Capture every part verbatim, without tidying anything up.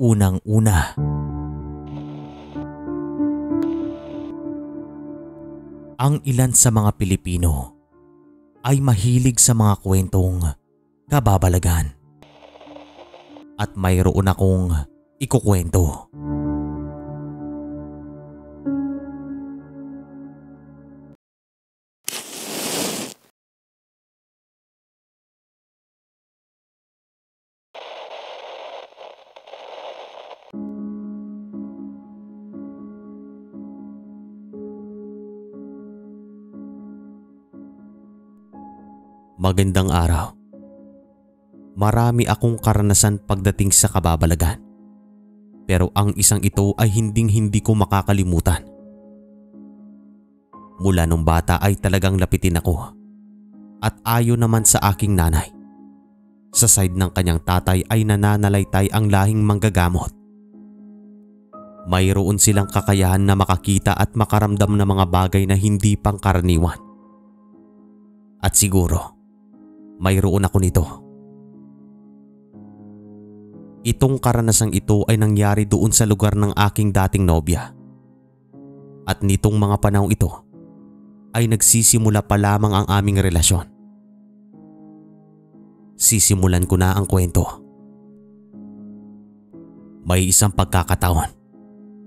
Unang-una, ang ilan sa mga Pilipino ay mahilig sa mga kwentong kababalagan. At mayroon akong ikukwento. Magandang araw. Marami akong karanasan pagdating sa kababalagan. Pero ang isang ito ay hinding-hindi ko makakalimutan. Mula nung bata ay talagang lapitin ako. At ayon naman sa aking nanay, sa side ng kanyang tatay ay nananalaytay ang lahing manggagamot. Mayroon silang kakayahan na makakita at makaramdam ng mga bagay na hindi pangkaraniwan. At siguro, mayroon ako nito. Itong karanasang ito ay nangyari doon sa lugar ng aking dating nobya. At nitong mga panahon ito ay nagsisimula pa lamang ang aming relasyon. Sisimulan ko na ang kwento. May isang pagkakataon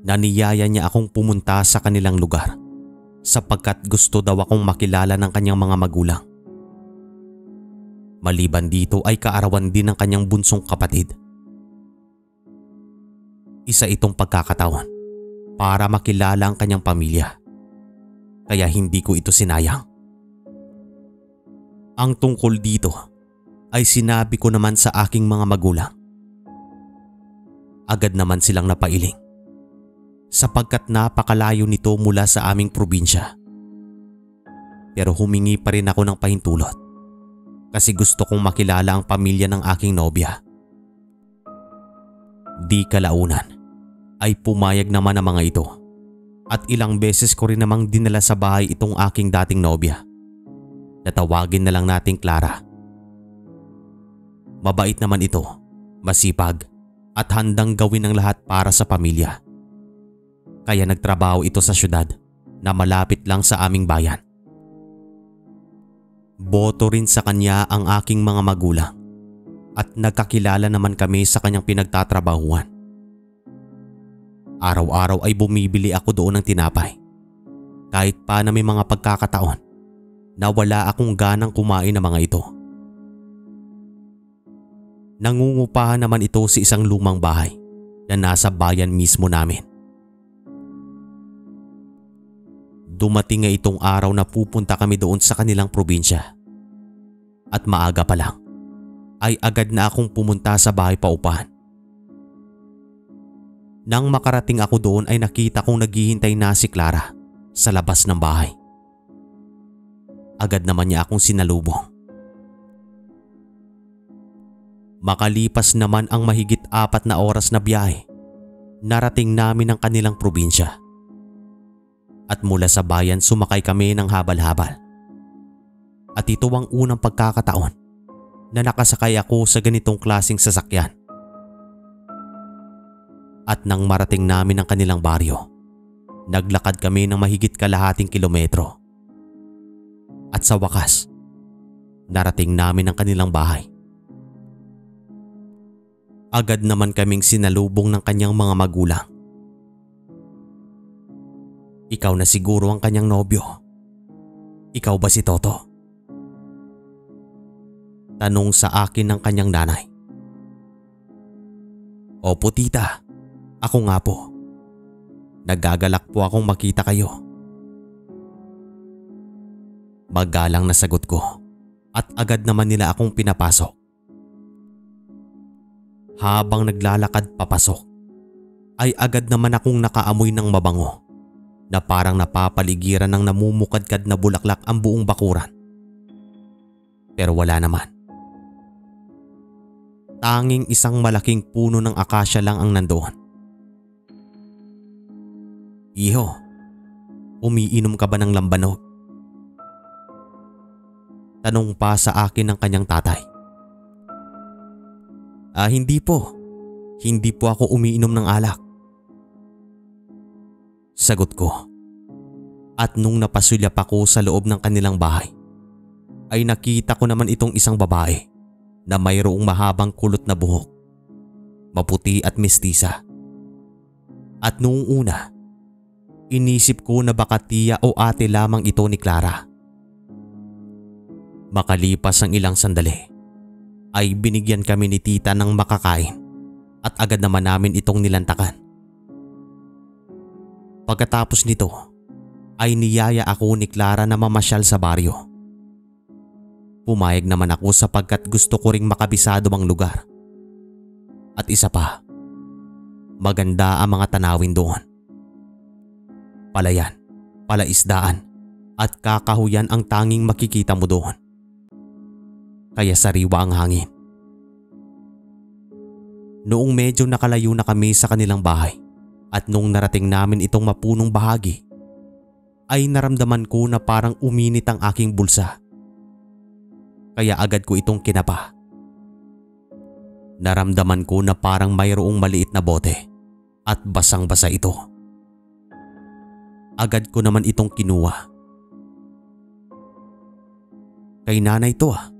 na niyaya niya akong pumunta sa kanilang lugar sapagkat gusto daw akong makilala ng kanyang mga magulang. Maliban dito ay kaarawan din ng kanyang bunsong kapatid. Isa itong pagkakataon para makilala ang kanyang pamilya. Kaya hindi ko ito sinayang. Ang tungkol dito ay sinabi ko naman sa aking mga magulang. Agad naman silang napailing sapagkat napakalayo nito mula sa aming probinsya. Pero humingi pa rin ako ng pahintulot. Kasi gusto kong makilala ang pamilya ng aking nobya. Di kalaunan ay pumayag naman ang mga ito. At ilang beses ko rin namang dinala sa bahay itong aking dating nobya. Natawagin na lang nating Clara. Mabait naman ito, masipag at handang gawin ang lahat para sa pamilya. Kaya nagtrabaho ito sa syudad na malapit lang sa aming bayan. Boto rin sa kanya ang aking mga magulang at nagkakilala naman kami sa kanyang pinagtatrabahuan. Araw-araw ay bumibili ako doon ng tinapay. Kahit pa na may mga pagkakataon na wala akong ganang kumain ng mga ito. Nangungupahan naman ito sa isang lumang bahay na nasa bayan mismo namin. Dumating nga itong araw na pupunta kami doon sa kanilang probinsya. At maaga pa lang ay agad na akong pumunta sa bahay paupahan. Nang makarating ako doon ay nakita kong naghihintay na si Clara sa labas ng bahay. Agad naman niya akong sinalubong. Makalipas naman ang mahigit apat na oras na biyahe, narating namin ang kanilang probinsya. At mula sa bayan sumakay kami ng habal-habal. At ito ang unang pagkakataon na nakasakay ako sa ganitong klaseng sasakyan. At nang marating namin ang kanilang baryo, naglakad kami ng mahigit kalahating kilometro. At sa wakas, narating namin ang kanilang bahay. Agad naman kaming sinalubong ng kanyang mga magulang. Ikaw na siguro ang kanyang nobyo. Ikaw ba si Toto? Tanong sa akin ng kanyang nanay. Opo tita, ako nga po. Nagagalak po akong makita kayo. Magalang na sagot ko at agad naman nila akong pinapasok. Habang naglalakad papasok, ay agad naman akong nakaamoy ng mabango. Na parang napapaligiran ng namumukadkad na bulaklak ang buong bakuran. Pero wala naman. Tanging isang malaking puno ng akasya lang ang nandoon. Iho, umiinom ka ba ng lambanog? Tanong pa sa akin ng kanyang tatay. Ah, hindi po. Hindi po ako umiinom ng alak. Sagot ko. At nung napasulyap ako sa loob ng kanilang bahay, ay nakita ko naman itong isang babae na mayroong mahabang kulot na buhok, maputi at mestiza. At noong una, inisip ko na baka tiya o ate lamang ito ni Clara. Makalipas ang ilang sandali, ay binigyan kami ni tita ng makakain at agad naman namin itong nilantakan. Pagkatapos nito, ay niyaya ako ni Clara na mamasyal sa baryo. Pumayag naman ako sapagkat gusto ko ring makabisado ang lugar. At isa pa, maganda ang mga tanawin doon. Palayan, palaisdaan at kakahuyan ang tanging makikita mo doon. Kaya sariwa ang hangin. Noong medyo nakalayo na kami sa kanilang bahay at nung narating namin itong mapunong bahagi, ay naramdaman ko na parang uminit ang aking bulsa. Kaya agad ko itong kinapa. Naramdaman ko na parang mayroong maliit na bote at basang-basa ito. Agad ko naman itong kinuha. Kay nanay to ah.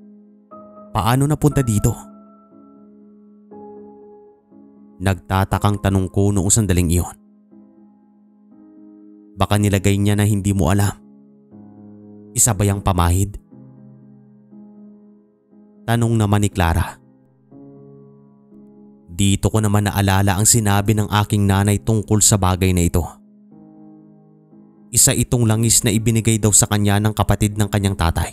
Paano napunta dito? Nagtatakang tanong ko noong sandaling iyon. Baka nilagay niya na hindi mo alam. Isa ba yang pamahid? Tanong naman ni Clara. Dito ko naman naalala ang sinabi ng aking nanay tungkol sa bagay na ito. Isa itong langis na ibinigay daw sa kanya ng kapatid ng kanyang tatay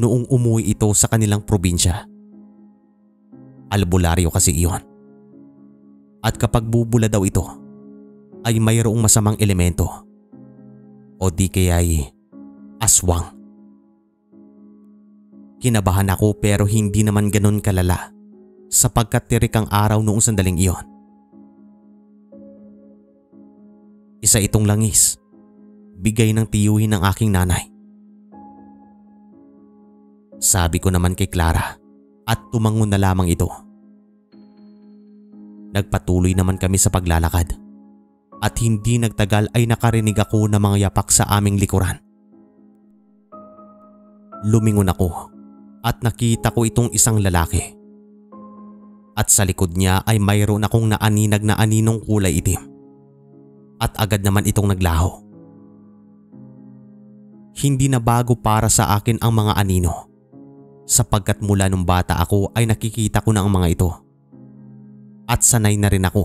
noong umuwi ito sa kanilang probinsya. Albularyo kasi iyon. At kapag bubula daw ito, ay mayroong masamang elemento. O di kaya'y aswang. Kinabahan ako pero hindi naman ganun kalala sapagkat tirik ang araw noong sandaling iyon. Isa itong langis, bigay ng tiyuhin ng aking nanay. Sabi ko naman kay Clara at tumangon na lamang ito. Nagpatuloy naman kami sa paglalakad at hindi nagtagal ay nakarinig ako ng mga yapak sa aming likuran. Lumingon ako at nakita ko itong isang lalaki. At sa likod niya ay mayroon akong naaninag na aninong kulay itim. At agad naman itong naglaho. Hindi na bago para sa akin ang mga anino sapagkat mula nung bata ako ay nakikita ko na ang mga ito. At sanay na rin ako.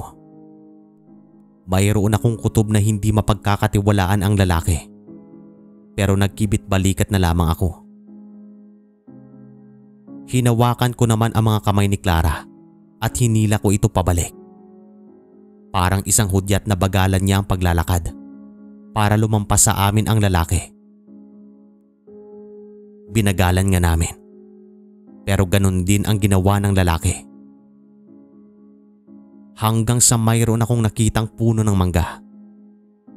Mayroon akong kutob na hindi mapagkakatiwalaan ang lalaki. Pero nagkibit-balikat na lamang ako. Hinawakan ko naman ang mga kamay ni Clara at hinila ko ito pabalik. Parang isang hudyat na bagalan niya ang paglalakad para lumampas sa amin ang lalaki. Binagalan nga namin. Pero ganun din ang ginawa ng lalaki. Hanggang sa mayroon akong nakitang puno ng mangga.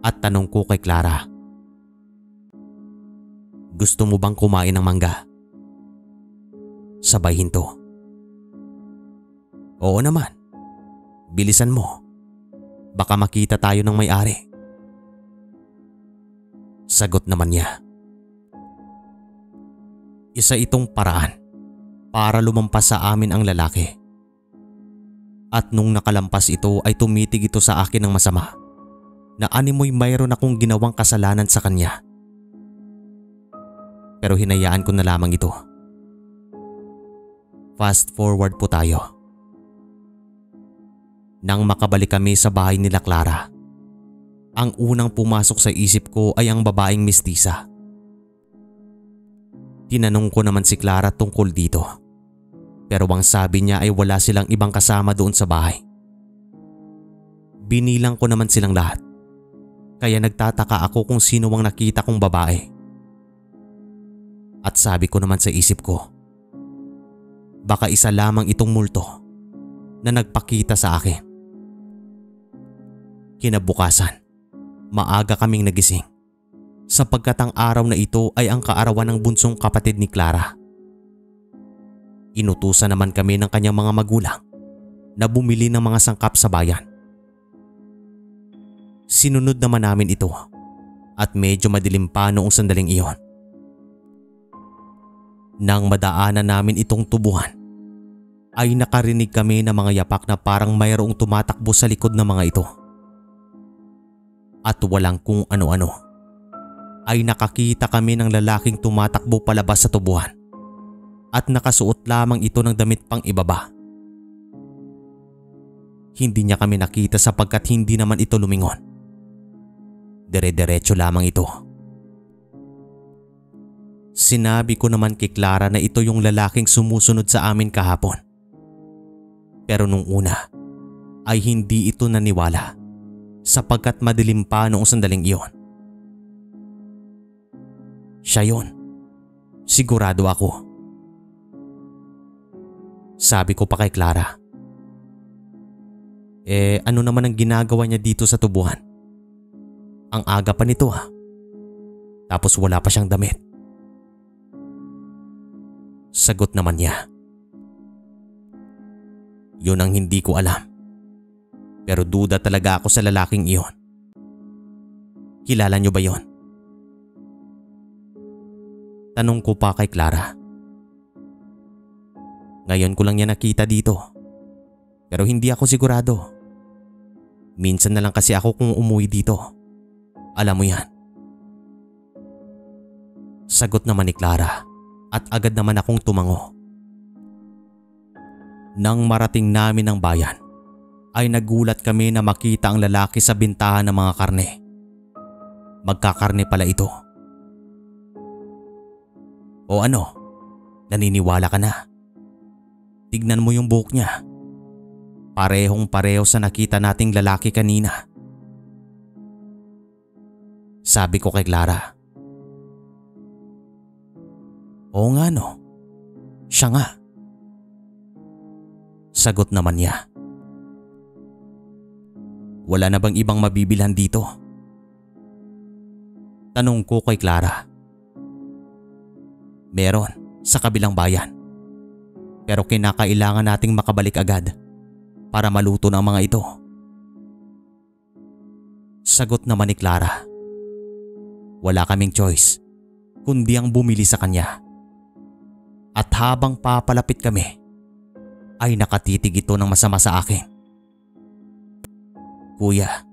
At tanong ko kay Clara, gusto mo bang kumain ng mangga? Sabay hinto. Oo naman. Bilisan mo. Baka makita tayo ng may-ari. Sagot naman niya. Isa itong paraan para lumampas sa amin ang lalaki. At nung nakalampas ito ay tumitig ito sa akin ng masama na animoy mayroon akong ginawang kasalanan sa kanya. Pero hinayaan ko na lamang ito. Fast forward po tayo. Nang makabalik kami sa bahay nila Clara, ang unang pumasok sa isip ko ay ang babaeng mestiza. Tinanong ko naman si Clara tungkol dito. Pero ang sabi niya ay wala silang ibang kasama doon sa bahay. Binilang ko naman silang lahat. Kaya nagtataka ako kung sino ang nakita kong babae. At sabi ko naman sa isip ko, baka isa lamang itong multo na nagpakita sa akin. Kinabukasan, maaga kaming nagising. Sapagkat ang araw na ito ay ang kaarawan ng bunsong kapatid ni Clara. Inutusan naman kami ng kanyang mga magulang na bumili ng mga sangkap sa bayan. Sinunod naman namin ito at medyo madilim pa noong sandaling iyon. Nang madaanan namin itong tubuhan, ay nakarinig kami ng mga yapak na parang mayroong tumatakbo sa likod ng mga ito. At walang kung ano-ano, ay nakakita kami ng lalaking tumatakbo palabas sa tubuhan at nakasuot lamang ito ng damit pang ibaba. Hindi niya kami nakita sapagkat hindi naman ito lumingon. Dire-diretso lamang ito. Sinabi ko naman kay Clara na ito yung lalaking sumusunod sa amin kahapon. Pero nung una ay hindi ito naniwala sapagkat madilim pa noong sandaling iyon. Siya yun. Sigurado ako. Sabi ko pa kay Clara, eh ano naman ang ginagawa niya dito sa tubuhan? Ang aga pa nito ha. Tapos wala pa siyang damit. Sagot naman niya, yun ang hindi ko alam. Pero duda talaga ako sa lalaking iyon. Kilala niyo ba yon? Tanong ko pa kay Clara. Ngayon ko lang niya nakita dito. Pero hindi ako sigurado. Minsan na lang kasi ako kung umuwi dito. Alam mo yan. Sagot naman ni Clara. At agad naman akong tumango. Nang marating namin ang bayan, ay nagulat kami na makita ang lalaki sa bintahan ng mga karne. Magkakarne pala ito. O ano? Naniniwala ka na? Tignan mo yung buhok niya. Parehong pareho sa nakita nating lalaki kanina. Sabi ko kay Clara, oo nga no, siya nga. Sagot naman niya, wala na bang ibang mabibilhan dito? Tanong ko kay Clara. Meron sa kabilang bayan. Pero kinakailangan nating makabalik agad para maluto na ang mga ito. Sagot naman ni Clara, wala kaming choice kundi ang bumili sa kanya. At habang papalapit kami, ay nakatitig ito ng masama sa akin. Kuya,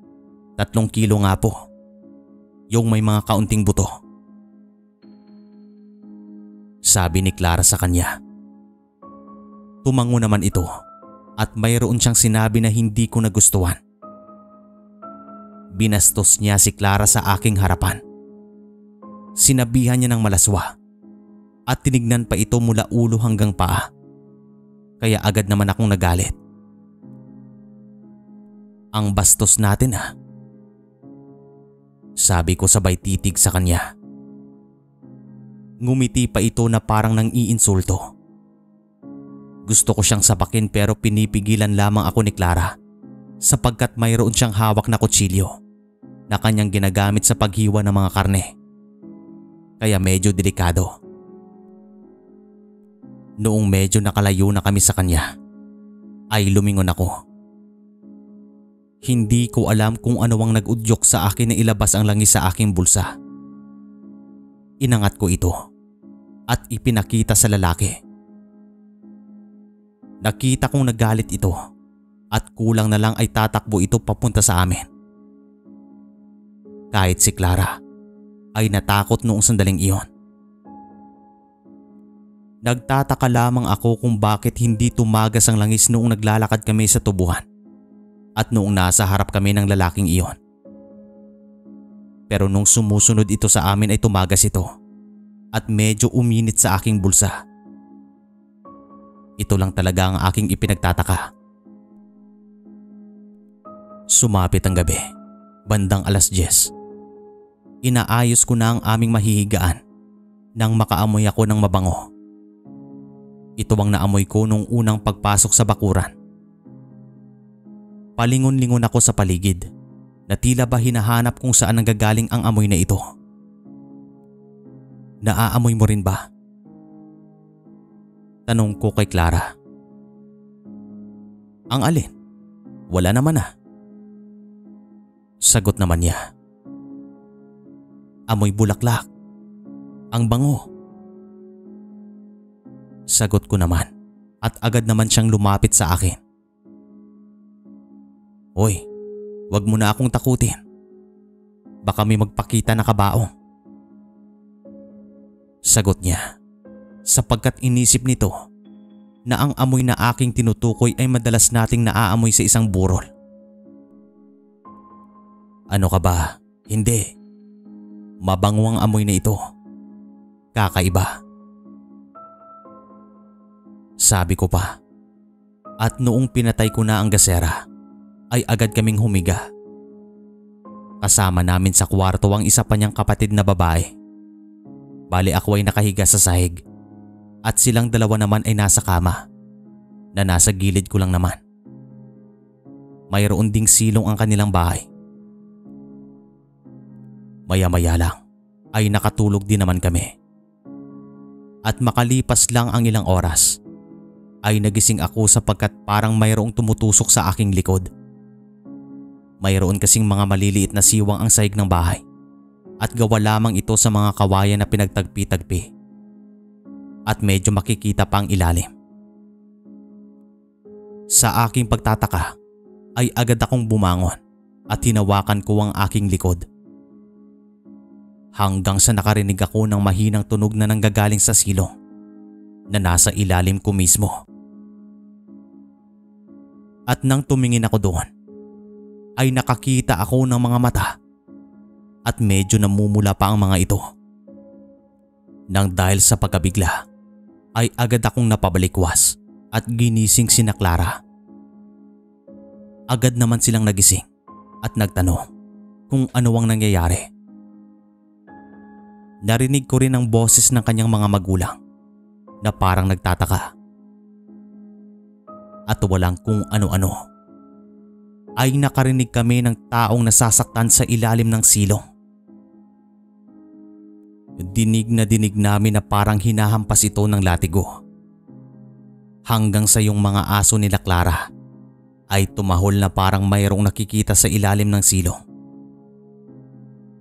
tatlong kilo nga po. Yung may mga kaunting buto. Sabi ni Clara sa kanya. Tumango naman ito at mayroon siyang sinabi na hindi ko nagustuhan. Binastos niya si Clara sa aking harapan. Sinabihan niya ng malaswa. At tinignan pa ito mula ulo hanggang paa. Kaya agad naman akong nagalit. Ang bastos natin ha. Sabi ko sabay titig sa kanya. Ngumiti pa ito na parang nang iinsulto. Gusto ko siyang sapakin pero pinipigilan lamang ako ni Clara. Sapagkat mayroon siyang hawak na kutsilyo na kanyang ginagamit sa paghiwa ng mga karne. Kaya medyo delikado. Noong medyo nakalayo na kami sa kanya, ay lumingon ako. Hindi ko alam kung ano ang nag-udyok sa akin na ilabas ang langis sa aking bulsa. Inangat ko ito at ipinakita sa lalaki. Nakita kong nagalit ito at kulang na lang ay tatakbo ito papunta sa amin. Kahit si Clara ay natakot noong sandaling iyon. Nagtataka lamang ako kung bakit hindi tumagas ang langis noong naglalakad kami sa tubuhan at noong nasa harap kami ng lalaking iyon. Pero nung sumusunod ito sa amin ay tumagas ito at medyo uminit sa aking bulsa. Ito lang talaga ang aking ipinagtataka. Sumapit ang gabi, bandang alas diyes. Inaayos ko na ang aming mahihigaan nang makaamoy ako ng mabango. Ito ang naamoy ko nung unang pagpasok sa bakuran. Palingon-lingon ako sa paligid na tila ba hinahanap kung saan nanggagaling ang amoy na ito. Naaamoy mo rin ba? Tanong ko kay Clara. Ang alin? Wala naman ah. Sagot naman niya. Amoy bulaklak. Ang bango. Sagot ko naman at agad naman siyang lumapit sa akin. Hoy, wag mo na akong takutin. Baka may magpakita na kabaong. Sagot niya sapagkat inisip nito na ang amoy na aking tinutukoy ay madalas nating naaamoy sa isang burol. Ano ka ba? Hindi. Mabango ang amoy na ito. Kakaiba. Sabi ko pa. At noong pinatay ko na ang gasera, ay agad kaming humiga. Kasama namin sa kwarto ang isa pa niyang kapatid na babae. Bali ako ay nakahiga sa sahig. At silang dalawa naman ay nasa kama na nasa gilid ko lang naman. Mayroon ding silong ang kanilang bahay. Maya-maya lang ay nakatulog din naman kami. At makalipas lang ang ilang oras ay nagising ako sapagkat parang mayroong tumutusok sa aking likod. Mayroon kasing mga maliliit na siwang ang sahig ng bahay at gawa lamang ito sa mga kawayan na pinagtagpi-tagpi. At medyo makikita pa ang ilalim. Sa aking pagtataka ay agad akong bumangon at hinawakan ko ang aking likod. Hanggang sa nakarinig ako ng mahinang tunog na nanggagaling sa silong na nasa ilalim ko mismo. At nang tumingin ako doon ay nakakita ako ng mga mata at medyo namumula pa ang mga ito. Nang dahil sa pagkabigla ay agad akong napabalikwas at ginising sina Clara. Agad naman silang nagising at nagtanong kung ano ang nangyayari. Narinig ko rin ang boses ng kanyang mga magulang na parang nagtataka. At walang kung ano-ano ay nakarinig kami ng taong nasasaktan sa ilalim ng silong. Dinig na dinig namin na parang hinahampas ito ng latigo. Hanggang sa yung mga aso nila Clara ay tumahol na parang mayroong nakikita sa ilalim ng silong.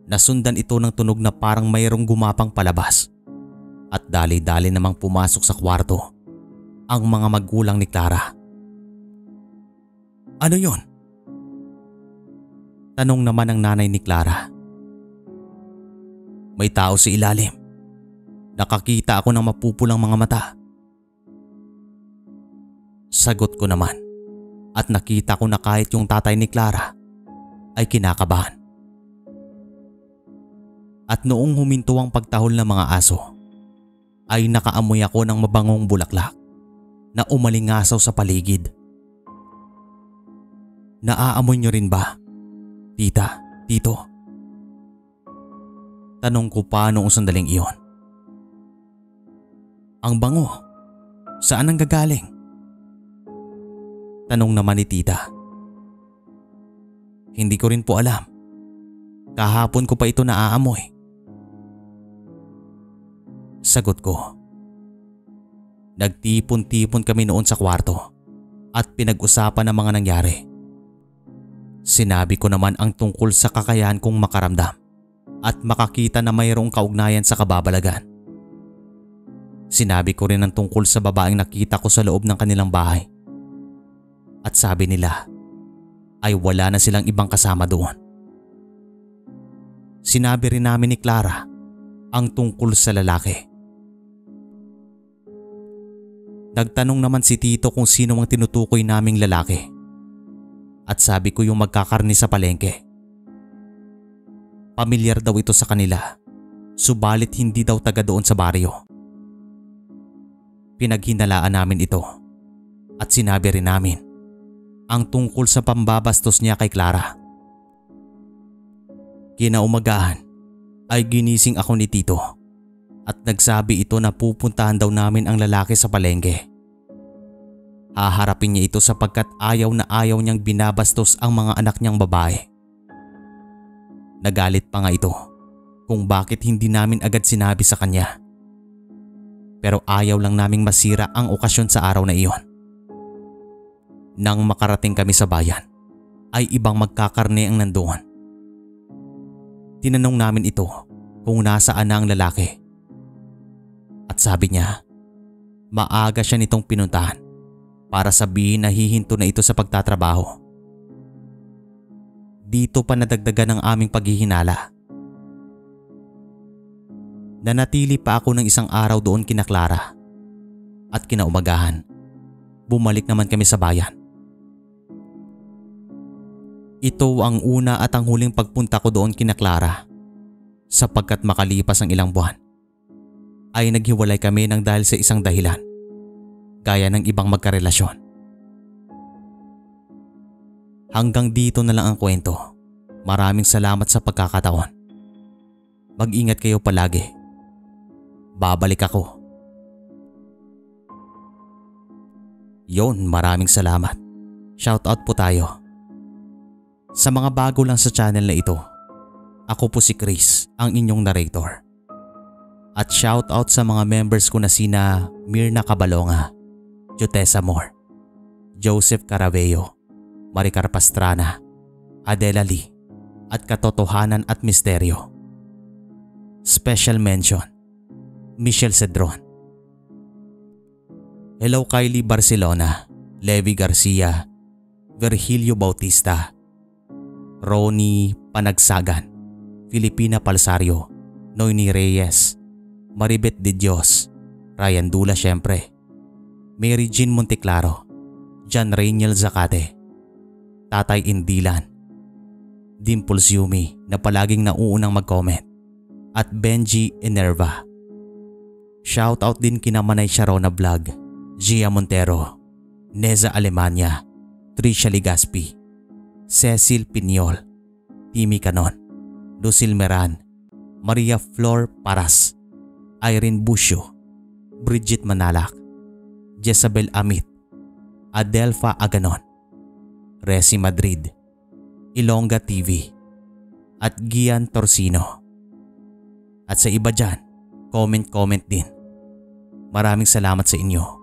Nasundan ito ng tunog na parang mayroong gumapang palabas at dali-dali namang pumasok sa kwarto ang mga magulang ni Clara. Ano yon? Tanong naman ng nanay ni Clara. May tao sa ilalim. Nakakita ako ng mapupulang mga mata. Sagot ko naman at nakita ko na kahit yung tatay ni Clara ay kinakabahan. At noong huminto ang pagtahol ng mga aso ay nakaamoy ako ng mabangong bulaklak na umalingasaw sa paligid. Naaamoy nyo rin ba? Tita, tito. Tanong ko pa noong sandaling iyon. Ang bango, saan ang gagaling? Tanong naman ni tita. Hindi ko rin po alam. Kahapon ko pa ito naaamoy. Sagot ko. Nagtipon-tipon kami noon sa kwarto at pinag-usapan ang mga nangyari. Sinabi ko naman ang tungkol sa kakayahan kong makaramdam at makakita na mayroong kaugnayan sa kababalagan. Sinabi ko rin ang tungkol sa babaeng nakita ko sa loob ng kanilang bahay. At sabi nila ay wala na silang ibang kasama doon. Sinabi rin namin ni Clara ang tungkol sa lalaki. Nagtanong naman si Tito kung sino ang tinutukoy naming lalaki. At sabi ko yung magkakarni sa palengke. Pamilyar daw ito sa kanila, subalit hindi daw taga doon sa baryo. Pinaghinalaan namin ito at sinabi rin namin ang tungkol sa pambabastos niya kay Clara. Kinaumagahan ay ginising ako ni Tito at nagsabi ito na pupuntahan daw namin ang lalaki sa palengke. Haharapin niya ito sapagkat ayaw na ayaw niyang binabastos ang mga anak niyang babae. Nagalit pa nga ito kung bakit hindi namin agad sinabi sa kanya. Pero ayaw lang naming masira ang okasyon sa araw na iyon. Nang makarating kami sa bayan, ay ibang magkakarne ang nandoon. Tinanong namin ito kung nasaan na ang lalaki. At sabi niya, maaga siya nitong pinuntahan para sabihin na hihinto na ito sa pagtatrabaho. Dito pa nadagdagan ang aming paghihinala. Nanatili pa ako ng isang araw doon kina Clara at kinaumagahan, bumalik naman kami sa bayan. Ito ang una at ang huling pagpunta ko doon kina Clara, sapagkat makalipas ang ilang buwan ay naghiwalay kami ng dahil sa isang dahilan gaya ng ibang magkarelasyon. Hanggang dito na lang ang kwento. Maraming salamat sa pagkakataon. Mag-ingat kayo palagi. Babalik ako. Yon, maraming salamat. Shoutout po tayo. Sa mga bago lang sa channel na ito, ako po si Chris, ang inyong narrator. At shoutout sa mga members ko na sina Mirna Cabalonga, Jotessa Moore, Joseph Caraveo, Maricar Pastrana, Adela Lee, at Katotohanan at Misteryo. Special mention, Michelle Cedron. Hello Kylie Barcelona, Levi Garcia, Virgilio Bautista, Ronnie Panagsagan, Filipina Palsario, Noyni Reyes, Maribet De Dios, Ryan Dula syempre, Mary Jean Monteclaro, John Rainiel Zacate, Tatay Indilan, Dimples Yumi na palaging nauunang mag-comment, at Benji Enerva. Shoutout din kina Manay Sharona Vlog, Gia Montero, Neza Alemania, Trisha Ligaspi, Cecil Pinyol, Timmy Canon, Lucille Meran, Maria Flor Paras, Irene Busio, Bridget Manalak, Jezabel Amit, Adelfa Aganon, Resi Madrid, Ilongga T V, at Gian Torsino. At sa iba dyan, comment-comment din. Maraming salamat sa inyo.